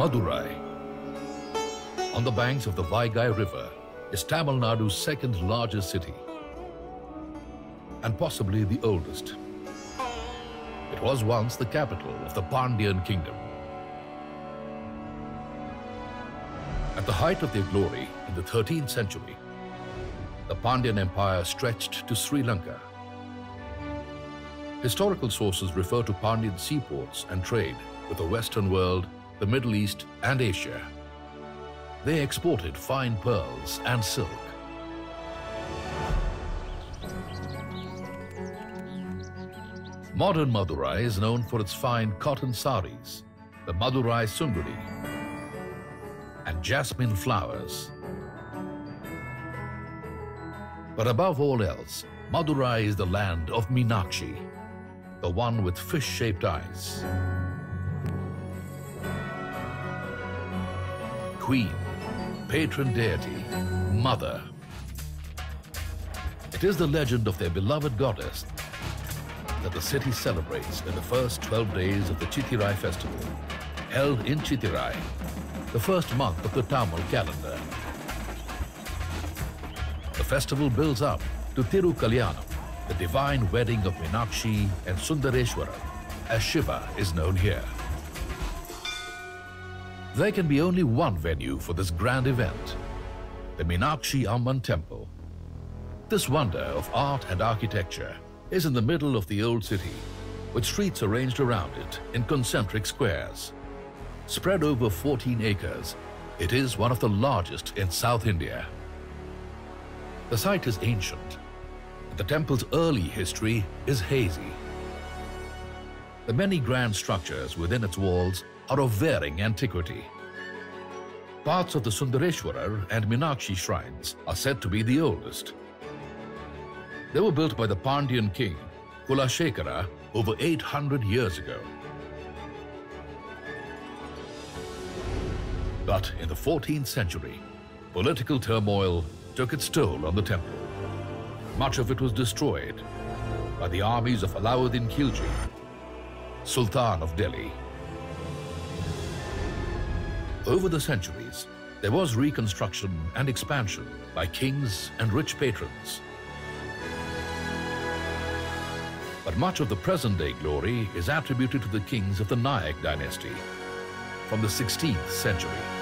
Madurai, on the banks of the Vaigai river, is Tamil Nadu's second largest city and possibly the oldest. It was once the capital of the Pandyan kingdom. At the height of their glory in the 13th century, the Pandyan Empire stretched to Sri Lanka. Historical sources refer to Pandyan seaports and trade with the Western world, the Middle East and Asia. They exported fine pearls and silk. Modern Madurai is known for its fine cotton saris, the Madurai Sungudi, and jasmine flowers. But above all else, Madurai is the land of Meenakshi, the one with fish-shaped eyes. Queen, patron deity, mother. It is the legend of their beloved goddess that the city celebrates in the first 12 days of the Chithirai festival, held in Chithirai, the first month of the Tamil calendar. The festival builds up to Tiru Kalyanam, the divine wedding of Meenakshi and Sundareswara, as Shiva is known here. There can be only one venue for this grand event, the Meenakshi Amman Temple. This wonder of art and architecture is in the middle of the old city, with streets arranged around it in concentric squares. Spread over 14 acres, it is one of the largest in South India. The site is ancient, and the temple's early history is hazy. The many grand structures within its walls are of varying antiquity. Parts of the Sundareswarar and Meenakshi shrines are said to be the oldest. They were built by the Pandyan king, Kulashekara, over 800 years ago. But in the 14th century, political turmoil took its toll on the temple. Much of it was destroyed by the armies of Alauddin Khilji, Sultan of Delhi. Over the centuries, there was reconstruction and expansion by kings and rich patrons. But much of the present-day glory is attributed to the kings of the Nayak dynasty from the 16th century.